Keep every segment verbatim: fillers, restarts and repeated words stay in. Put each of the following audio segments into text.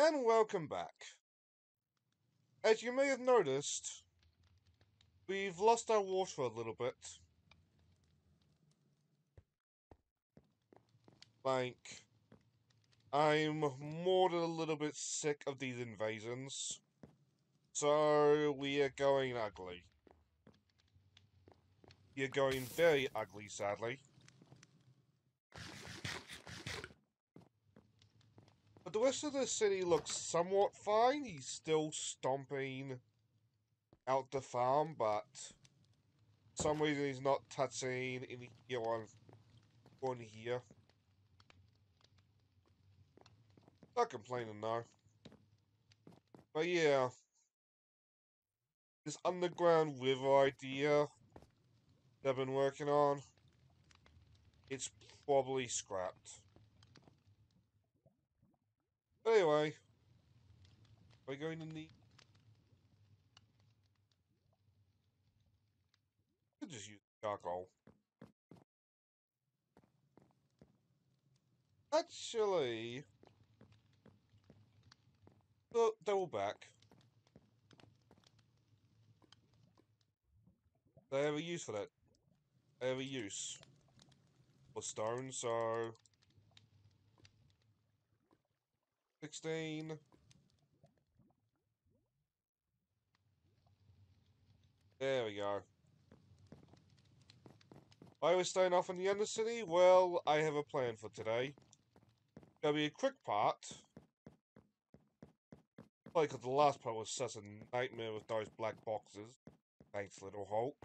And welcome back. As you may have noticed, we've lost our water a little bit. Like, I'm more than a little bit sick of these invasions. So, we are going ugly. You're going very ugly, sadly. But the rest of the city looks somewhat fine. He's still stomping out the farm, but for some reason he's not touching any here on, on here. Not complaining though. But yeah, this underground river idea that I've been working on, it's probably scrapped. Anyway, we're going to need. I could just use charcoal. Actually, look, they're all back. They have a use for that. They have a use for stone, so. Sixteen. There we go. Why we're staying off in the Undercity? Well, I have a plan for today. It's gonna be a quick part. Probably because the last part was such a nightmare with those black boxes. Thanks, Little Hulk.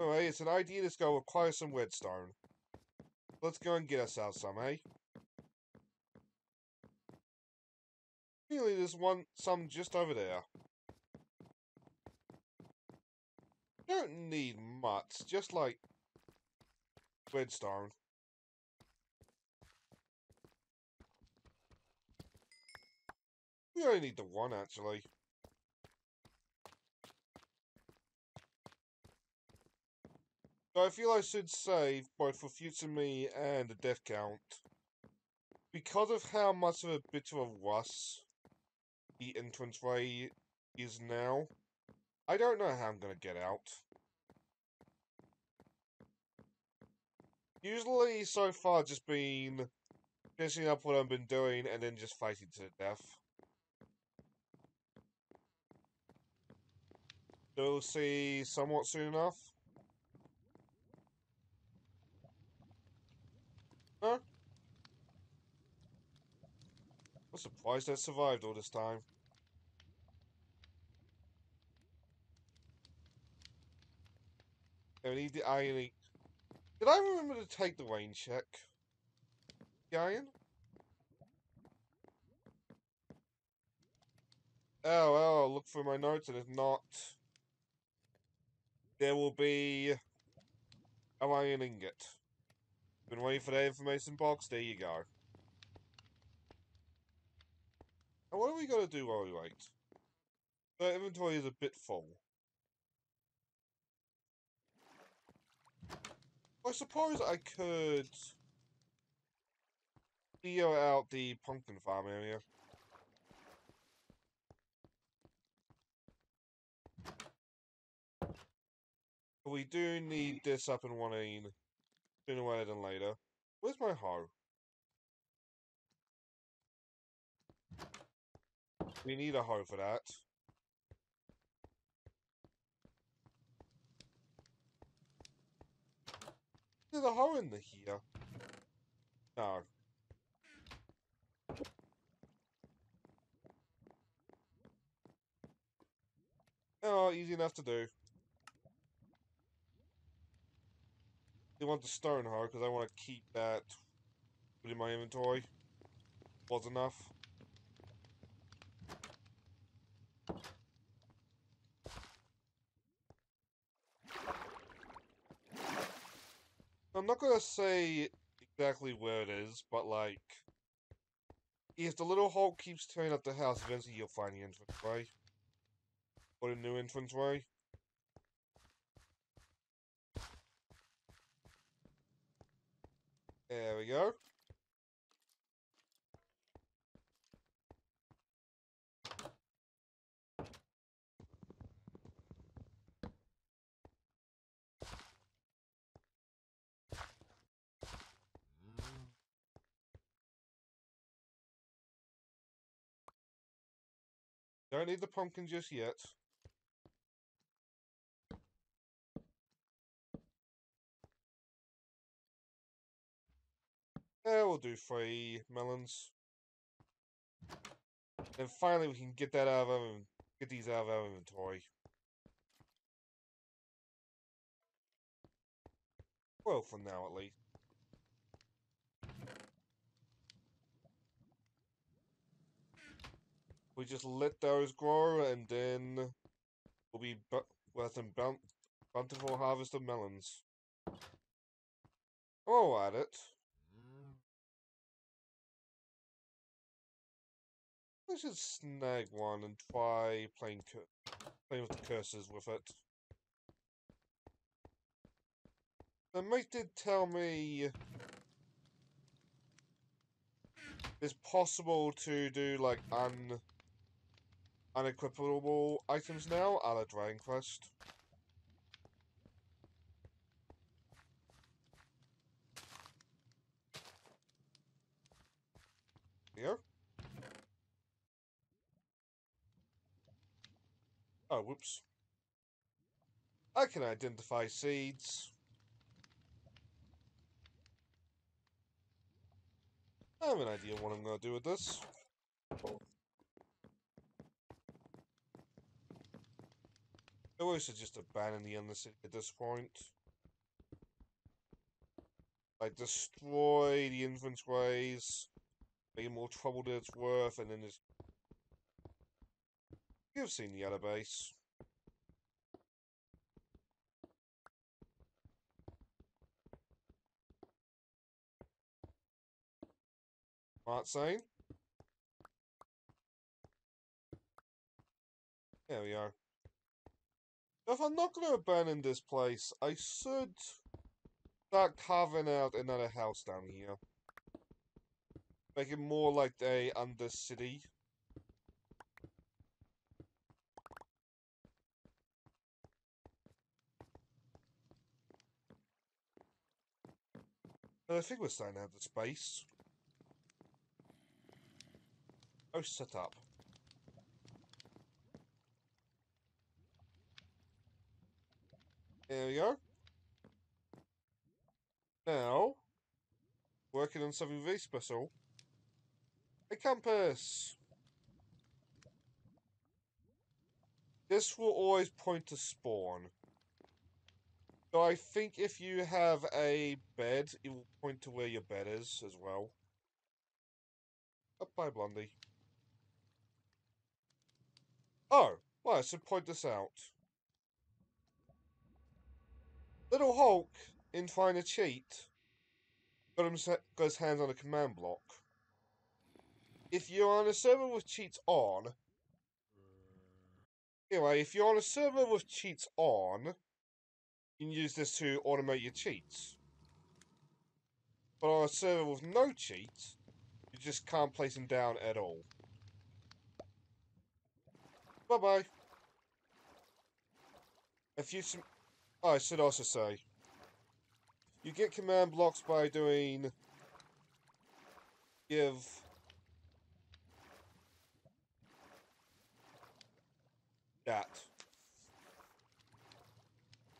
Alright, it's an idea that's gonna require some redstone. Let's go and get ourselves some, eh? Really, there's one, some just over there. Don't need much, just like redstone. We only need the one, actually. So I feel I should save both for future me and the death count. Because of how much of a bit of a rush the entrance way is now, I don't know how I'm gonna get out. Usually, so far, just been finishing up what I've been doing and then just fighting to death. So we'll see somewhat soon enough. No? I'm surprised that survived all this time. I need the iron. Did I remember to take the rain check? The iron? Oh, well, I'll look for my notes, and if not, there will be an iron ingot. Been waiting for that information box. There you go. And what are we going to do while we wait? The inventory is a bit full. I suppose I could clear out the pumpkin farm area. But we do need this up and running sooner rather than later. Where's my hoe? We need a hoe for that. There's a hoe in the here. No. Oh, easy enough to do. They want the stone hoe because I want to keep that in my inventory. Was enough. I'm not gonna say exactly where it is, but like, if the Little Hulk keeps tearing up the house, eventually you'll find the entrance way, or the new entrance way. There we go. Don't need the pumpkin just yet. Yeah, we'll do three melons. Then finally we can get that out of our get these out of our inventory. Well, for now at least. We just let those grow, and then we'll be bu we'll have some bun bountiful harvest of melons. Oh, at it. I should snag one and try playing cur playing with the cursors with it. The mate did tell me it's possible to do like un unequipable items now, a la Dragon Quest. Here. Oh, whoops. I can identify seeds. I have an idea what I'm going to do with this. I always suggest abandoning the Undercity at this point. Like, destroy the Infant's Graze, make it more trouble than it's worth, and then just... You've seen the other base. Smart Shane. There we are. If I'm not going to abandon this place, I should start carving out another house down here. Make it more like a Undercity. I think we're starting to have the space. Oh, set up. There we go. Now, working on something very special. A compass! This will always point to spawn. So I think if you have a bed, it will point to where your bed is as well. Up by Blondie. Oh, well, I should point this out. Little Hulk, in trying to cheat, got, him set, got his hands on a command block. If you're on a server with cheats on... Anyway, if you're on a server with cheats on, you can use this to automate your cheats. But on a server with no cheats, you just can't place them down at all. Bye bye. If you, oh, I should also say, you get command blocks by doing give that.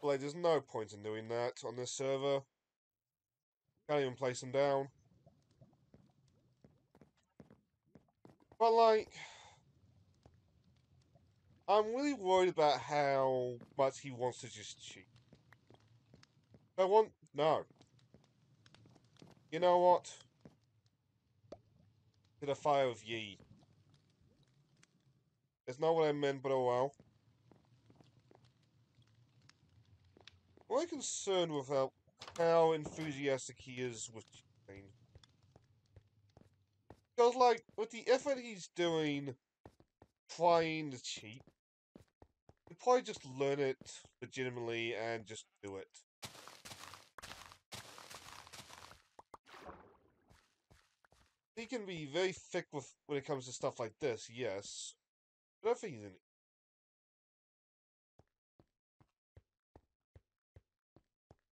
Like, there's no point in doing that on this server. Can't even place them down. But like, I'm really worried about how much he wants to just cheat. I want... No. You know what? To the fire of ye. It's not what I meant, but oh well. I'm really concerned with how, how enthusiastic he is with cheating. Because, like, with the effort he's doing trying to cheat, you'd probably just learn it legitimately and just do it. He can be very thick with when it comes to stuff like this, yes. But I don't think he's in it.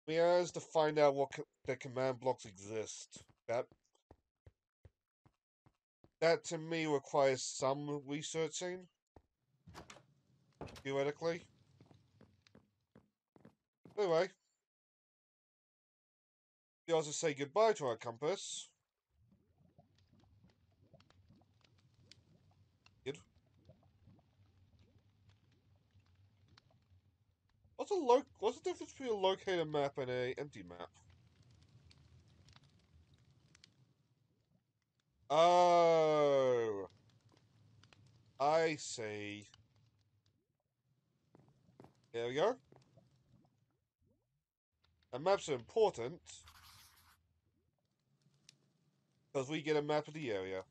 We have to find out what co the command blocks exist. That that to me requires some researching. theoretically. Anyway, we also say goodbye to our compass. Good. What's a lo What's the difference between a located map and an empty map? Oh, I see. There we go. And maps are important because we get a map of the area.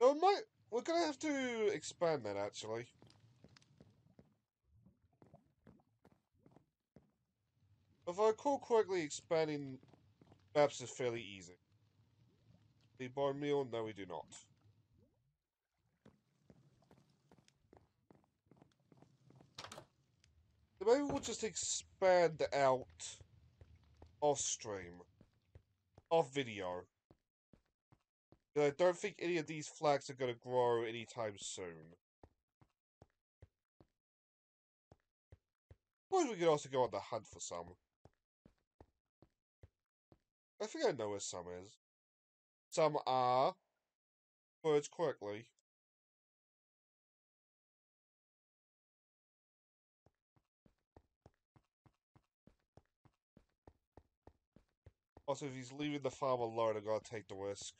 So we might, we're gonna have to expand that actually. If I recall correctly, expanding maps is fairly easy. Do we buy meal? No, we do not. Maybe we'll just expand out off stream, off video. I don't think any of these flags are going to grow anytime soon. Suppose we could also go on the hunt for some. I think I know where some is. Some are words correctly. Also, if he's leaving the farm alone, I've got to take the risk.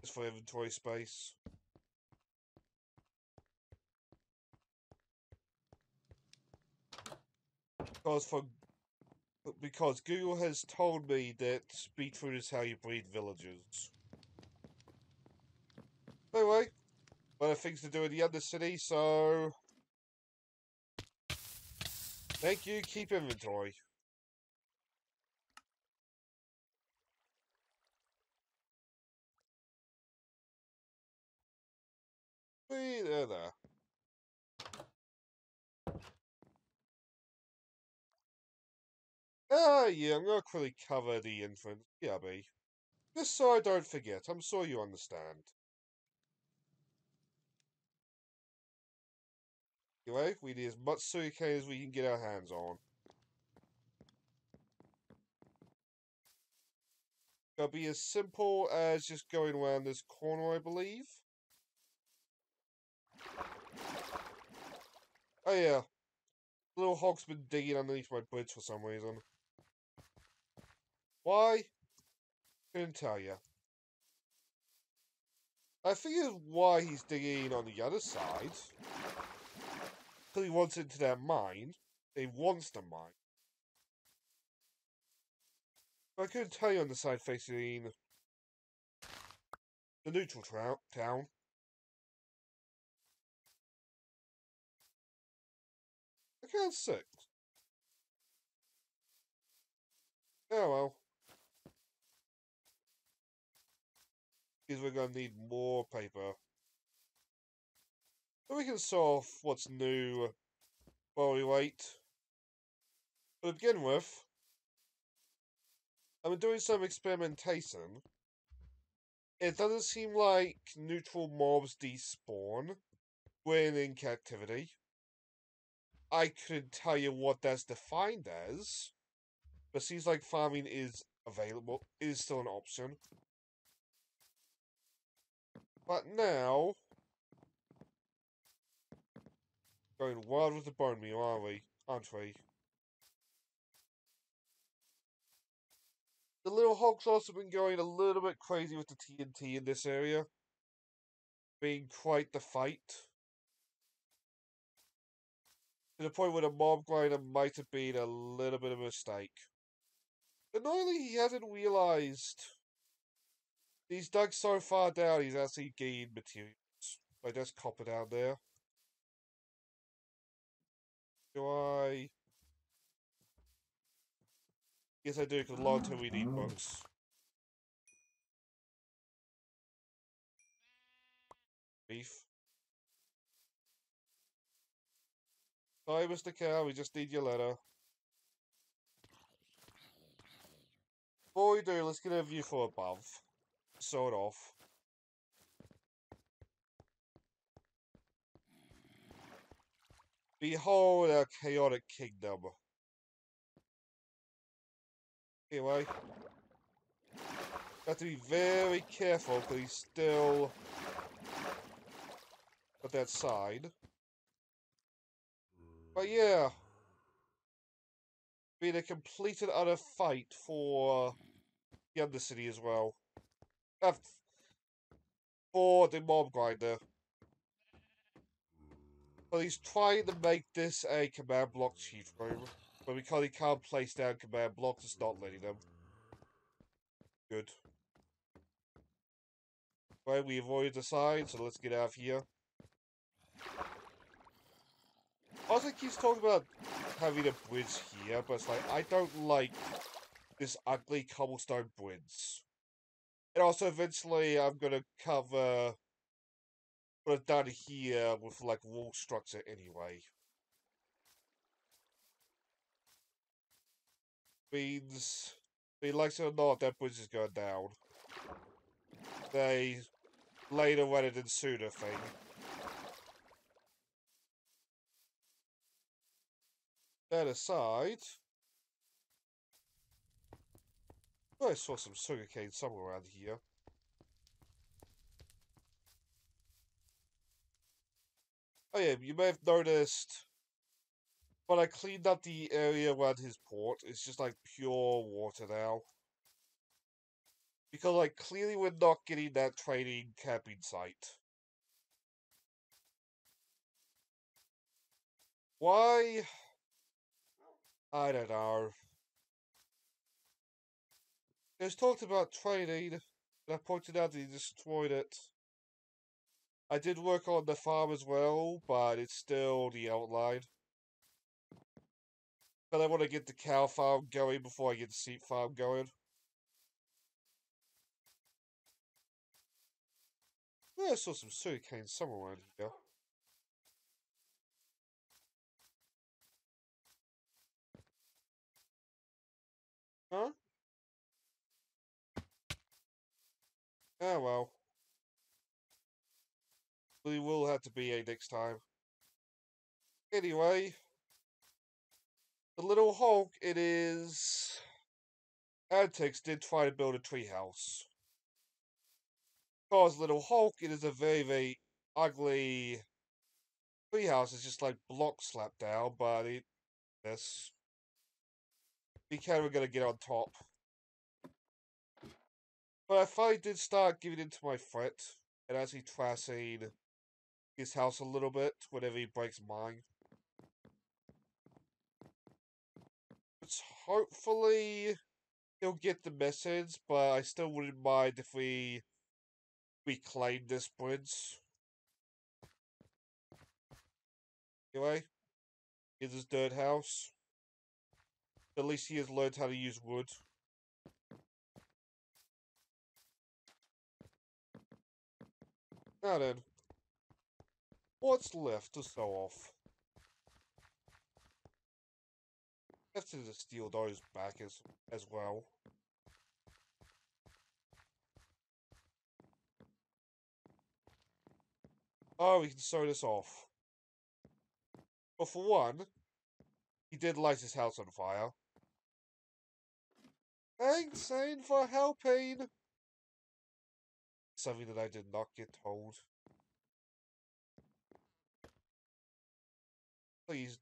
Just for inventory space. Because for because Google has told me that beetroot is how you breed villagers. Anyway, a lot of things to do in the Undercity, so thank you, keep inventory. Wait, there, there. Ah, yeah, I'm gonna quickly cover the entrance. Yeah, B. Just so I don't forget. I'm sure you understand. Anyway, we need as much sugarcane as we can get our hands on. It'll be as simple as just going around this corner, I believe. Oh, yeah. Little hog's been digging underneath my bridge for some reason. Why? Couldn't tell you. I think it's why he's digging on the other side. Because he wants into that mine. He wants the mine. But I couldn't tell you on the side facing the neutral town. I can't sit. Oh well. Because we're going to need more paper. Then we can solve what's new while we wait. But to begin with, I've been doing some experimentation. It doesn't seem like neutral mobs despawn when in captivity. I couldn't tell you what that's defined as, but seems like farming is available, is still an option. But now, going wild with the bone meal, are we? Aren't we? The little hog's also been going a little bit crazy with the T N T in this area, being quite the fight. To the point where the mob grinder might have been a little bit of a mistake. Annoyingly, he hasn't realized he's dug so far down he's actually gained materials. Like, there's copper down there. Do I? Yes, I do, because long term we need books. Beef. Sorry, Mister Cow, we just need your letter. Before we do, let's get a view from above. Sort of. Behold our chaotic kingdom. Anyway, have to be very careful because he's still at that side. But yeah, been a complete and utter fight for the Undercity as well. Uh, for the Mob Grinder. But he's trying to make this a command block chief room, but because he can't place down command blocks, it's not letting them. Good. Right, we avoided the sign, so let's get out of here. Also, he keeps talking about having a bridge here, but it's like, I don't like this ugly cobblestone bridge. And also, eventually, I'm going to cover... put it down here with, like, wall structure anyway. Means... he likes it or not, that bridge is going down. They later run it in sooner thing. That aside... I saw some sugarcane somewhere around here. Oh yeah, you may have noticed when I cleaned up the area around his port, it's just like pure water now. Because like clearly we're not getting that training camping site. Why? I don't know. It was talked about training, and I pointed out that he destroyed it. I did work on the farm as well, but it's still the outline. But I want to get the cow farm going before I get the sheep farm going. Yeah, I saw some sugarcane somewhere around here. Huh? Oh well. We will have to be a next time. Anyway, the Little Hulk, it is... Antics did try to build a treehouse. Because Little Hulk, it is a very, very ugly treehouse. It's just like blocks slapped down, but it... Yes. We kind of going to get on top. But I finally did start giving in to my threat, and actually trashing his house a little bit whenever he breaks mine. Which hopefully he'll get the message, but I still wouldn't mind if we reclaim this bridge. Anyway, here's his dirt house. At least he has learned how to use wood. Now then, what's left to sell off? I have to steal those back as, as well. Oh, we can sew this off. But for one, he did light his house on fire. Thanks, Shane, for helping! Something that I did not get told. Please,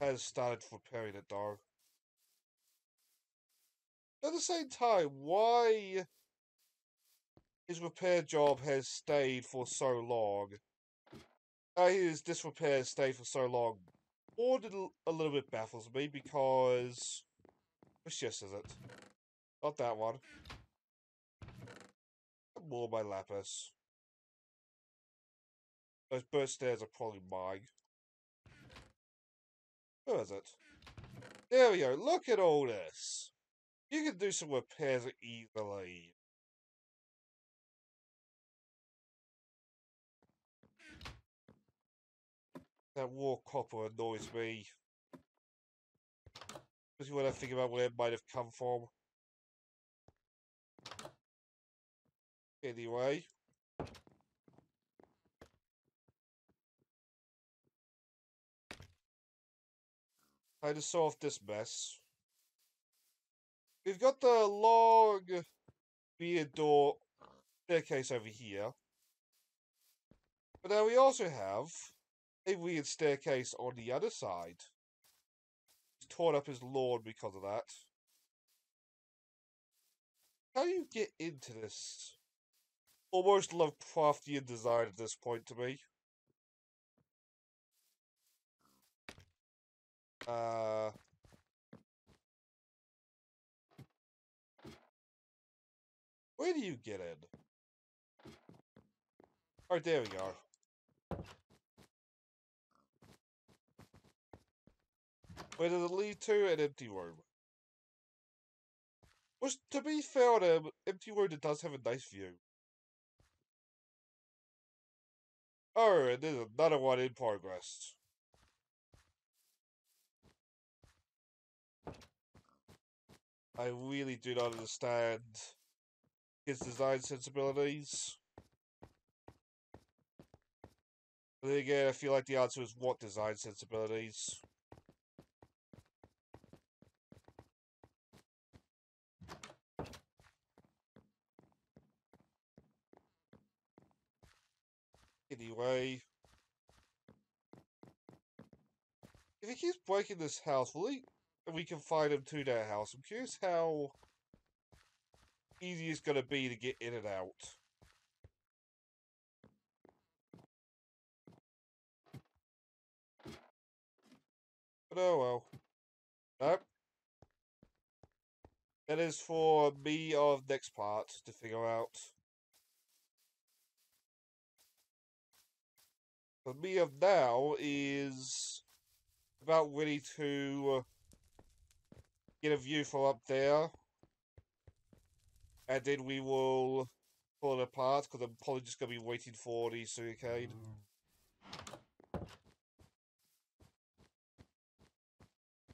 has started repairing it, dog. At the same time, why his repair job has stayed for so long? Uh, his disrepair has stayed for so long. Or did a little bit baffles me because which yes is it? Not that one. More by Lapis. Those bird stairs are probably mine. Where is it? There we go. Look at all this. You can do some repairs easily. That raw copper annoys me. Especially when I think about where it might have come from. Anyway. How to solve this mess. We've got the long beer door staircase over here. But now we also have a weird staircase on the other side. He's torn up his lawn because of that. How do you get into this? Almost Lovecraftian design at this point to me. Uh... Where do you get in? Alright, there we go. Where does it lead to? An empty room. Which, to be fair, an empty room that does have a nice view. Oh, and there's another one in progress. I really do not understand his design sensibilities. But then again, I feel like the answer is what design sensibilities? Anyway, if he keeps breaking this house, will he? And we can find him to that house. I'm curious how easy it's going to be to get in and out. But oh well. Nope. That is for me of next part to figure out. For me of now is about ready to get a view from up there, and then we will pull it apart, because I'm probably just going to be waiting for the sugarcane.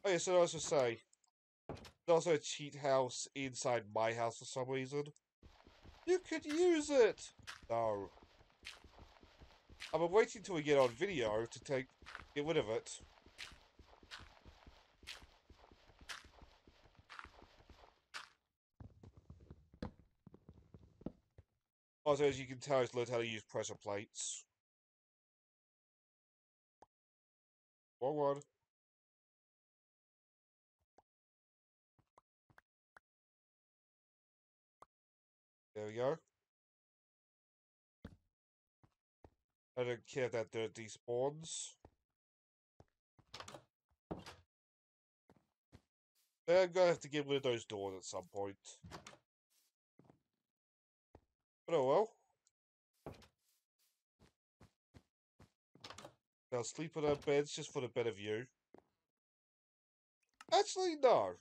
Oh yeah, so I was just say, there's also a cheat house inside my house for some reason. You could use it! No. I'm waiting till we get on video to take get rid of it. Also, as you can tell, I've learned how to use pressure plates. One, one. There we go. I don't care if that dirt despawns. I'm gonna have to get rid of those doors at some point. But oh well. They'll sleep on our beds just for the better view. Actually, no.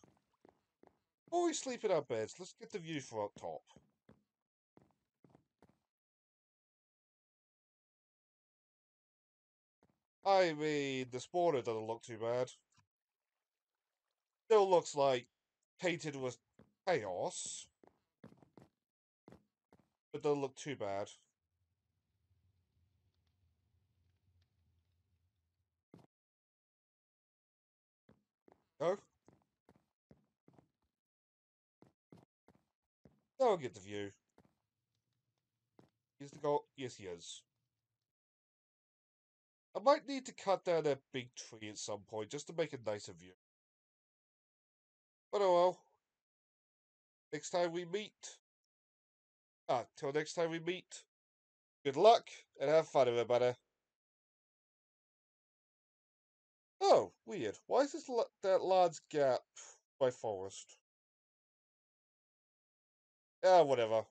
Before we sleep in our beds, let's get the view from up top. I mean, the spawner doesn't look too bad. Still looks like painted with chaos. But doesn't look too bad. Go. Now I'll get the view. Is the goal? Yes, he is. I might need to cut down that big tree at some point just to make a nicer view. But oh well. Next time we meet. Ah, till next time we meet, good luck and have fun, everybody. Oh, weird. Why is this that large gap by forest? Ah, whatever.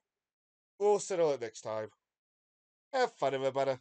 We'll settle it next time. Have fun, everybody.